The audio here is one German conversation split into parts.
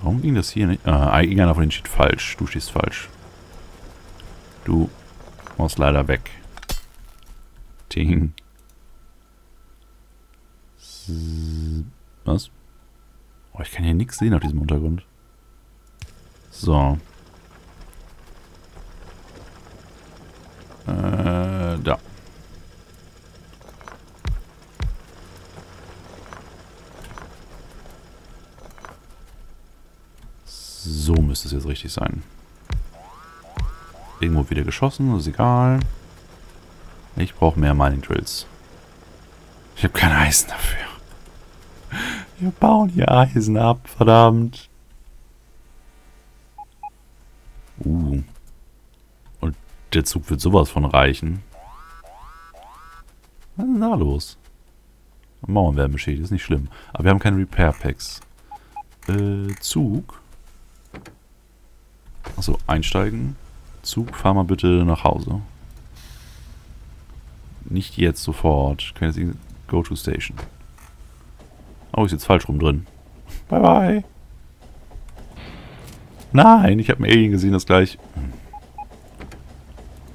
Warum ging das hier nicht? Irgendeiner von denen steht falsch. Du stehst falsch. Du musst leider weg. Ding. Was? Oh, ich kann hier nichts sehen auf diesem Untergrund. So. Da. So müsste es jetzt richtig sein. Irgendwo wieder geschossen, ist egal. Ich brauche mehr Mining Drills. Ich habe kein Eisen dafür. Wir bauen hier Eisen ab, verdammt. Und der Zug wird sowas von reichen. Was ist denn da los? Mauern werden beschädigt, ist nicht schlimm. Aber wir haben keine Repair Packs. Zug. Achso, einsteigen. Zug, fahr mal bitte nach Hause. Nicht jetzt, sofort. Kann jetzt Go to Station. Oh, ist jetzt falsch rum drin. Bye bye. Nein, ich habe ein Alien gesehen, das gleich...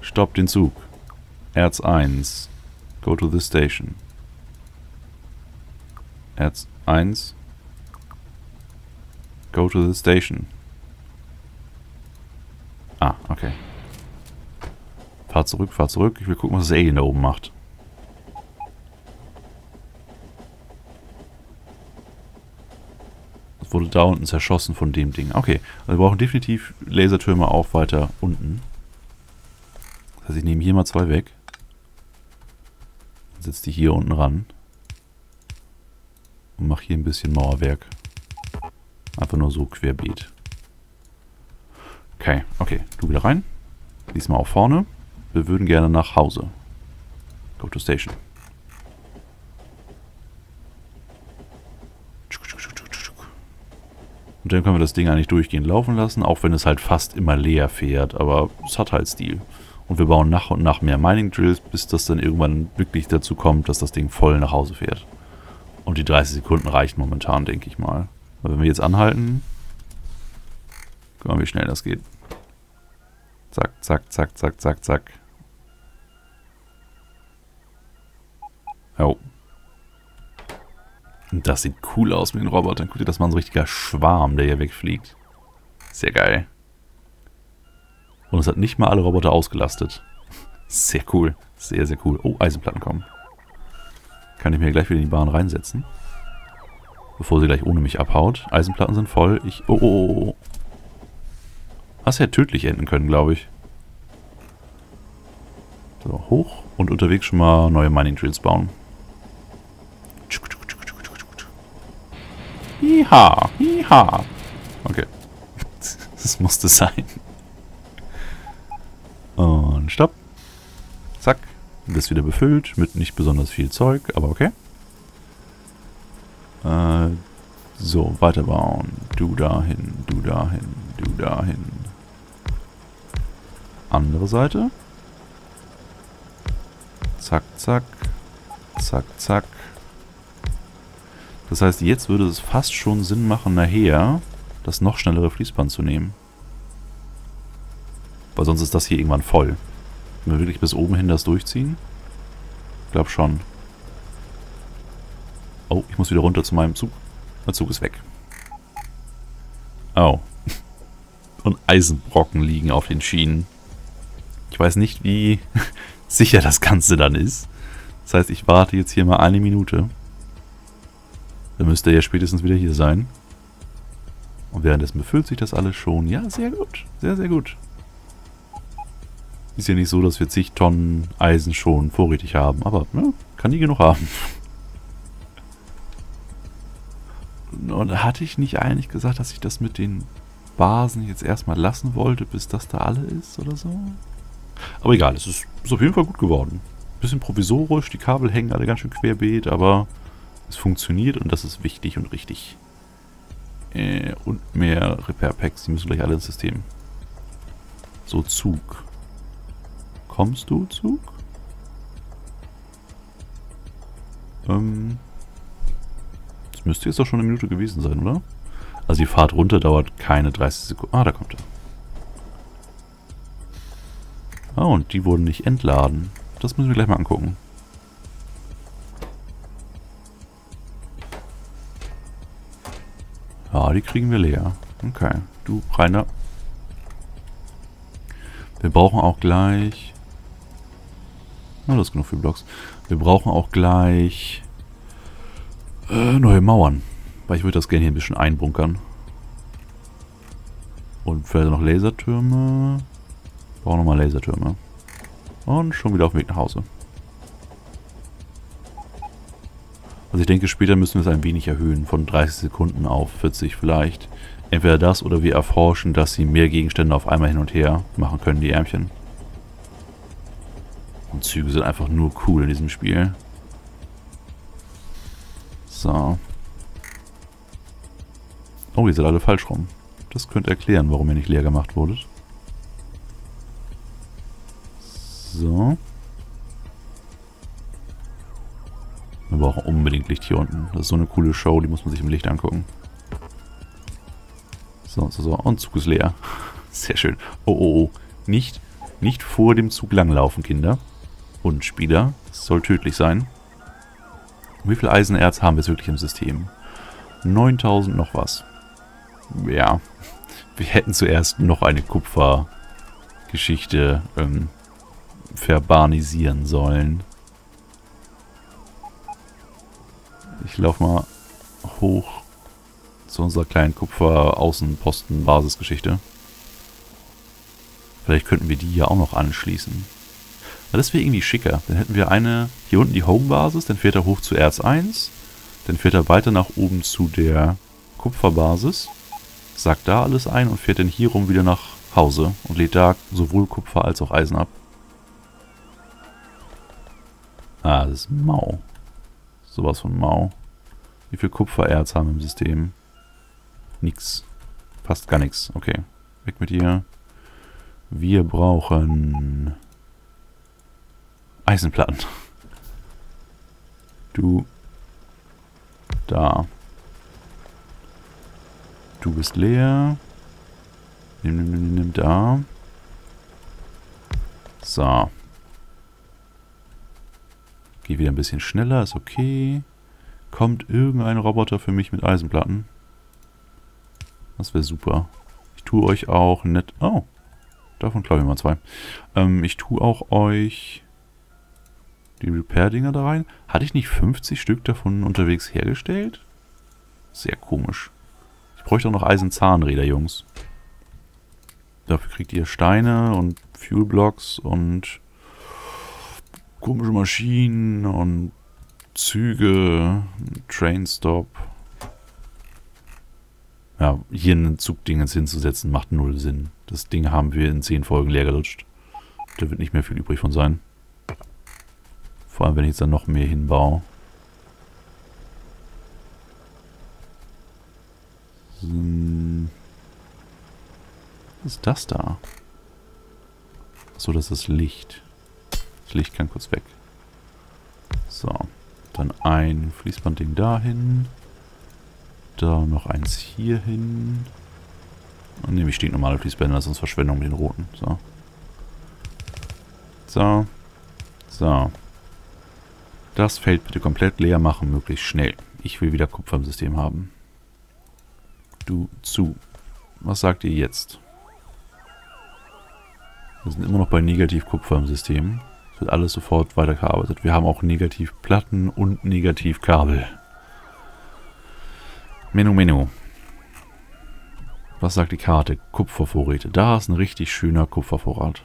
Stopp den Zug. Erz 1. Go to the station. Erz 1. Go to the station. Ah, okay. Fahr zurück, fahr zurück. Ich will gucken, was das Alien da oben macht. Wurde da unten zerschossen von dem Ding. Okay, also wir brauchen definitiv Lasertürme auch weiter unten. Das heißt, ich nehme hier mal zwei weg. Dann setze die hier unten ran. Und mache hier ein bisschen Mauerwerk. Einfach nur so querbeet. Okay, okay. Du wieder rein. Diesmal auch vorne. Wir würden gerne nach Hause. Go to Station. Und dann können wir das Ding eigentlich durchgehend laufen lassen, auch wenn es halt fast immer leer fährt, aber es hat halt Stil. Und wir bauen nach und nach mehr Mining Drills, bis das dann irgendwann wirklich dazu kommt, dass das Ding voll nach Hause fährt. Und die 30 Sekunden reichen momentan, denke ich mal. Aber wenn wir jetzt anhalten, guck mal, wie schnell das geht. Zack, zack, zack, zack, zack, zack. Jo. Das sieht cool aus mit den Robotern. Guck dir das mal an, so ein richtiger Schwarm, der hier wegfliegt. Sehr geil. Und es hat nicht mal alle Roboter ausgelastet. Sehr cool. Sehr, sehr cool. Oh, Eisenplatten kommen. Kann ich mir gleich wieder in die Bahn reinsetzen. Bevor sie gleich ohne mich abhaut. Eisenplatten sind voll. Ich... Oh, oh, oh, oh. Das hätte tödlich enden können, glaube ich. So, hoch. Und unterwegs schon mal neue Mining Drills bauen. Hiha, hiha. Okay. Das musste sein. Und stopp. Zack. Bist wieder befüllt mit nicht besonders viel Zeug, aber okay. So, weiterbauen. Du dahin, du dahin, du dahin. Andere Seite. Zack, zack. Zack, zack. Das heißt, jetzt würde es fast schon Sinn machen, nachher das noch schnellere Fließband zu nehmen. Weil sonst ist das hier irgendwann voll. Wenn wir wirklich bis oben hin das durchziehen? Ich glaube schon. Oh, ich muss wieder runter zu meinem Zug. Mein Zug ist weg. Oh. Und Eisenbrocken liegen auf den Schienen. Ich weiß nicht, wie sicher das Ganze dann ist. Das heißt, ich warte jetzt hier mal eine Minute. Dann müsste er ja spätestens wieder hier sein. Und währenddessen befüllt sich das alles schon. Ja, sehr gut. Sehr, sehr gut. Ist ja nicht so, dass wir zig Tonnen Eisen schon vorrätig haben. Aber ja, kann nie genug haben. Und hatte ich nicht eigentlich gesagt, dass ich das mit den Basen jetzt erstmal lassen wollte, bis das da alle ist oder so? Aber egal, es ist auf jeden Fall gut geworden. Bisschen provisorisch, die Kabel hängen alle ganz schön querbeet, aber... Es funktioniert und das ist wichtig und richtig. Und mehr Repair Packs, die müssen gleich alle ins System. So, Zug. Kommst du, Zug? Das müsste jetzt doch schon eine Minute gewesen sein, oder? Also die Fahrt runter dauert keine 30 Sekunden. Ah, da kommt er. Ah, und die wurden nicht entladen. Das müssen wir gleich mal angucken. Ja, die kriegen wir leer. Okay, du Reiner. Wir brauchen auch gleich... Na, das ist genug für Blocks. Wir brauchen auch gleich... neue Mauern. Weil ich würde das gerne hier ein bisschen einbunkern. Und vielleicht noch Lasertürme. Brauchen nochmal Lasertürme. Und schon wieder auf dem Weg nach Hause. Also ich denke, später müssen wir es ein wenig erhöhen. Von 30 Sekunden auf 40 vielleicht. Entweder das oder wir erforschen, dass sie mehr Gegenstände auf einmal hin und her machen können, die Ärmchen. Und Züge sind einfach nur cool in diesem Spiel. So. Oh, ihr seid alle falsch rum. Das könnte erklären, warum ihr nicht leer gemacht wurdet. So. Wir brauchen unbedingt Licht hier unten. Das ist so eine coole Show, die muss man sich im Licht angucken. So, so, so. Und Zug ist leer. Sehr schön. Oh, oh, oh. Nicht vor dem Zug langlaufen, Kinder. Und Spieler. Das soll tödlich sein. Wie viel Eisenerz haben wir jetzt wirklich im System? 9000 noch was. Ja. Wir hätten zuerst noch eine Kupfergeschichte verbarnisieren sollen. Ich laufe mal hoch zu unserer kleinen Kupfer-Außenposten-Basisgeschichte. Vielleicht könnten wir die hier auch noch anschließen. Aber das wäre irgendwie schicker. Dann hätten wir eine, hier unten die Home-Basis, dann fährt er hoch zu Erz 1, dann fährt er weiter nach oben zu der Kupferbasis, sagt da alles ein und fährt dann hier rum wieder nach Hause und lädt da sowohl Kupfer als auch Eisen ab. Ah, das ist mau. Sowas von mau. Wie viel Kupfererz haben wir im System? Nix. Fast gar nichts. Okay. Weg mit dir. Wir brauchen... Eisenplatten. Du. Da. Du bist leer. Nimm da. So. Geh wieder ein bisschen schneller, ist okay. Kommt irgendein Roboter für mich mit Eisenplatten? Das wäre super. Ich tue euch auch nett... Oh, davon klaue ich mal zwei. Ich tue auch euch... Die Repair-Dinger da rein. Hatte ich nicht 50 Stück davon unterwegs hergestellt? Sehr komisch. Ich bräuchte auch noch Eisenzahnräder, Jungs. Dafür kriegt ihr Steine und Fuelblocks und komische Maschinen und Züge. Trainstop. Ja, hier einen Zugding jetzt hinzusetzen macht null Sinn. Das Ding haben wir in 10 Folgen leer gelutscht. Da wird nicht mehr viel übrig von sein. Vor allem, wenn ich jetzt dann noch mehr hinbaue. Was ist das da? Achso, das ist Licht. Das Licht kann kurz weg. So. Dann ein Fließbandding dahin. Da noch eins hierhin. Und nehme ich stinknormale Fließbänder, das ist uns Verschwendung mit den roten. So. So. So. Das Feld bitte komplett leer machen, möglichst schnell. Ich will wieder Kupfer im System haben. Du zu. Was sagt ihr jetzt? Wir sind immer noch bei Negativkupfer im System. Es wird alles sofort weitergearbeitet. Wir haben auch Negativplatten und Negativkabel. Menu, Menu. Was sagt die Karte? Kupfervorräte. Da ist ein richtig schöner Kupfervorrat.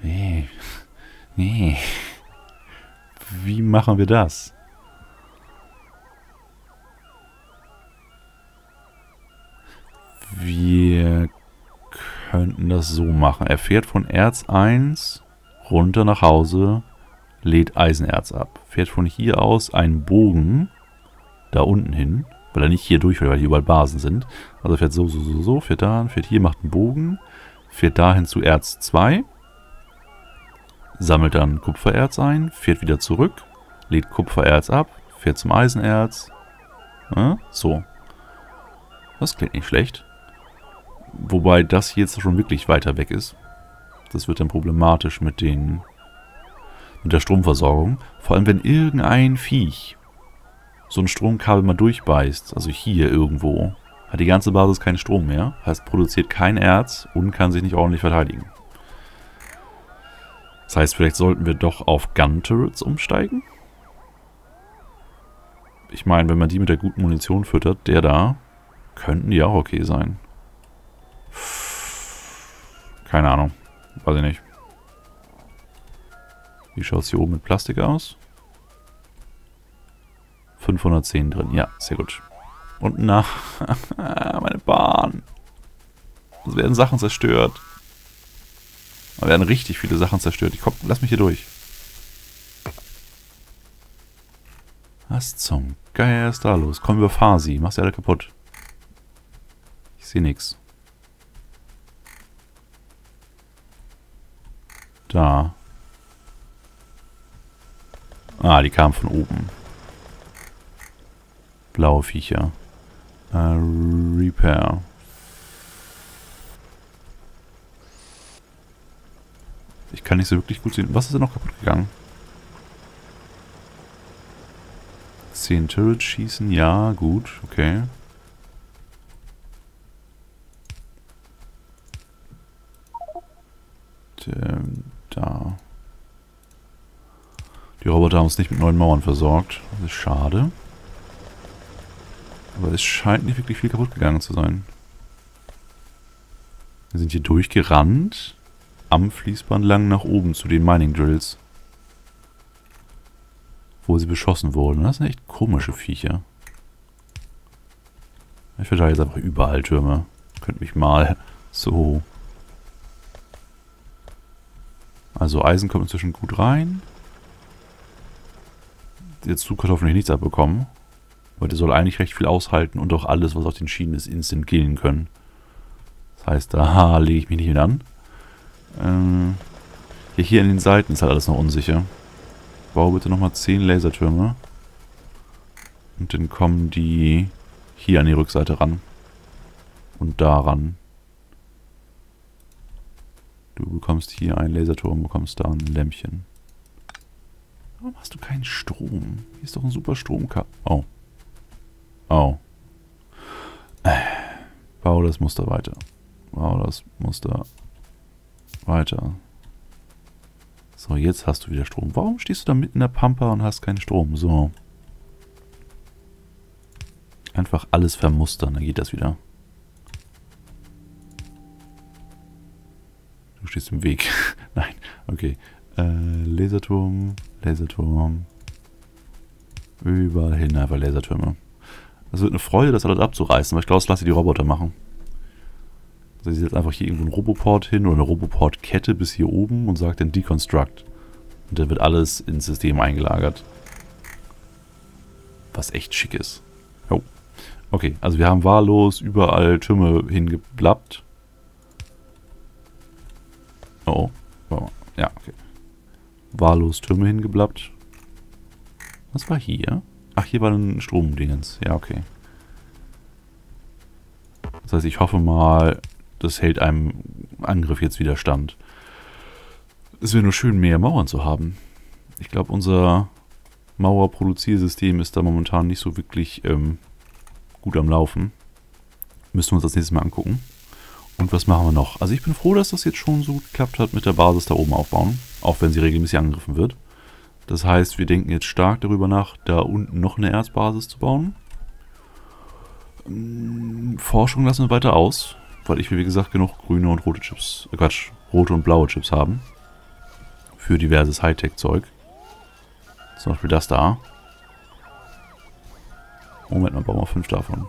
Hey. Nee. Wie machen wir das? Wir könnten das so machen. Er fährt von Erz 1 runter nach Hause, lädt Eisenerz ab. Fährt von hier aus einen Bogen da unten hin, weil er nicht hier durchfährt, weil hier überall Basen sind. Also fährt so, so, so, so, fährt da, fährt hier, macht einen Bogen, fährt dahin zu Erz 2. sammelt dann Kupfererz ein, fährt wieder zurück, lädt Kupfererz ab, fährt zum Eisenerz. Ja, so. Das klingt nicht schlecht. Wobei das hier jetzt schon wirklich weiter weg ist. Das wird dann problematisch mit der Stromversorgung. Vor allem, wenn irgendein Viech so ein Stromkabel mal durchbeißt. Also hier irgendwo. Hat die ganze Basis keinen Strom mehr. Heißt, produziert kein Erz und kann sich nicht ordentlich verteidigen. Das heißt, vielleicht sollten wir doch auf Gun-Turrets umsteigen. Ich meine, wenn man die mit der guten Munition füttert, der da, könnten die auch okay sein. Keine Ahnung. Weiß ich nicht. Wie schaut es hier oben mit Plastik aus? 510 drin. Ja, sehr gut. Und nach... meine Bahn. Es werden Sachen zerstört. Da werden richtig viele Sachen zerstört. Ich komm, lass mich hier durch. Was zum Geier ist da los? Komm, überfahr sie. Mach sie alle kaputt. Ich sehe nichts. Da. Ah, die kamen von oben. Blaue Viecher. Repair. Ich kann nicht so wirklich gut sehen. Was ist denn noch kaputt gegangen? 10 Turrets schießen. Ja, gut. Okay. Da. Die Roboter haben uns nicht mit neuen Mauern versorgt. Das ist schade. Aber es scheint nicht wirklich viel kaputt gegangen zu sein. Wir sind hier durchgerannt. Am Fließband lang nach oben zu den Mining Drills. Wo sie beschossen wurden. Das sind echt komische Viecher. Ich verteile jetzt einfach überall Türme. Könnt mich mal so... Also Eisen kommt inzwischen gut rein. Der Zug hat hoffentlich nichts abbekommen. Weil der soll eigentlich recht viel aushalten und auch alles, was auf den Schienen ist, instant killen können. Das heißt, da lege ich mich nicht mit an. Hier an den Seiten ist halt alles noch unsicher. Bau bitte nochmal 10 Lasertürme. Und dann kommen die hier an die Rückseite ran. Und da ran. Du bekommst hier einen Laserturm, bekommst da ein Lämpchen. Warum hast du keinen Strom? Hier ist doch ein super Stromkabel. Oh. Oh. Bau das Muster weiter. Bau das Muster weiter. So, jetzt hast du wieder Strom. Warum stehst du da mitten in der Pampa und hast keinen Strom? So. Einfach alles vermustern, dann geht das wieder. Du stehst im Weg. Nein, okay. Laserturm, Laserturm. Überall hin einfach Lasertürme. Es wird eine Freude, das alles abzureißen, weil ich glaube, das lasse ich die Roboter machen. Also ich setze einfach hier irgendwo einen Roboport hin oder eine Roboport-Kette bis hier oben und sage dann Deconstruct. Und dann wird alles ins System eingelagert. Was echt schick ist. Jo. Okay, also wir haben wahllos überall Türme hingeblappt. Oh, oh. Ja, okay. Wahllos Türme hingeblappt. Was war hier? Ach, hier war ein Stromdingens. Ja, okay. Das heißt, ich hoffe mal, das hält einem Angriff jetzt wieder stand. Es wäre nur schön, mehr Mauern zu haben. Ich glaube, unser Mauerproduziersystem ist da momentan nicht so wirklich gut am Laufen. Müssen wir uns das nächste Mal angucken. Und was machen wir noch? Also ich bin froh, dass das jetzt schon so gut geklappt hat mit der Basis da oben aufbauen. Auch wenn sie regelmäßig angegriffen wird. Das heißt, wir denken jetzt stark darüber nach, da unten noch eine Erzbasis zu bauen. Forschung lassen wir weiter aus. Weil ich will, wie gesagt, genug grüne und rote Chips, Quatsch, rote und blaue Chips haben. Für diverses Hightech-Zeug. Zum Beispiel das da. Moment mal, bauen wir 5 davon.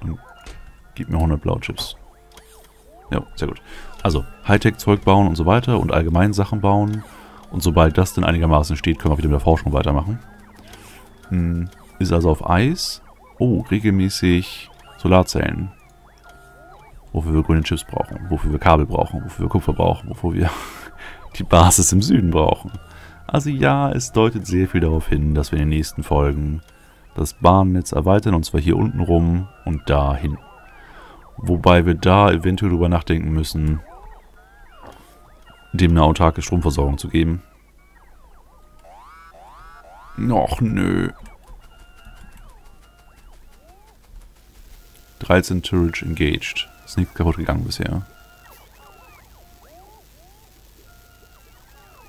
Dann gib mir 100 blaue Chips. Ja, sehr gut. Also, Hightech-Zeug bauen und so weiter und allgemein Sachen bauen. Und sobald das denn einigermaßen steht, können wir wieder mit der Forschung weitermachen. Ist also auf Eis. Oh, regelmäßig Solarzellen. Wofür wir grüne Chips brauchen, wofür wir Kabel brauchen, wofür wir Kupfer brauchen, wofür wir die Basis im Süden brauchen. Also ja, es deutet sehr viel darauf hin, dass wir in den nächsten Folgen das Bahnnetz erweitern, und zwar hier unten rum und dahin. Wobei wir da eventuell drüber nachdenken müssen, dem eine autarke Stromversorgung zu geben. Och, nö. 13 Turret engaged. Ist nichts kaputt gegangen bisher.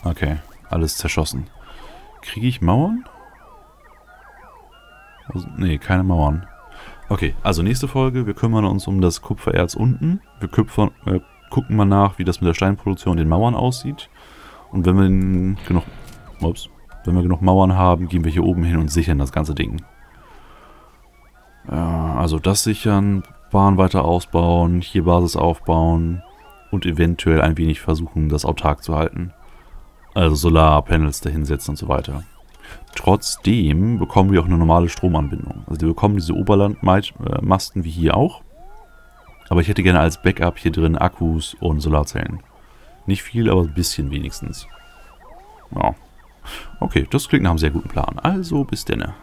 Okay, alles zerschossen. Kriege ich Mauern? Also, nee, keine Mauern. Okay, also nächste Folge. Wir kümmern uns um das Kupfererz unten. Wir gucken mal nach, wie das mit der Steinproduktion und den Mauern aussieht. Und wenn wir genug, wenn wir genug Mauern haben, gehen wir hier oben hin und sichern das ganze Ding. Also das sichern, Bahn weiter ausbauen, hier Basis aufbauen und eventuell ein wenig versuchen, das autark zu halten. Also Solarpanels dahinsetzen und so weiter. Trotzdem bekommen wir auch eine normale Stromanbindung. Also wir bekommen diese Oberlandmasten wie hier auch. Aber ich hätte gerne als Backup hier drin Akkus und Solarzellen. Nicht viel, aber ein bisschen wenigstens. Ja. Okay, das klingt nach einem sehr guten Plan. Also bis denne.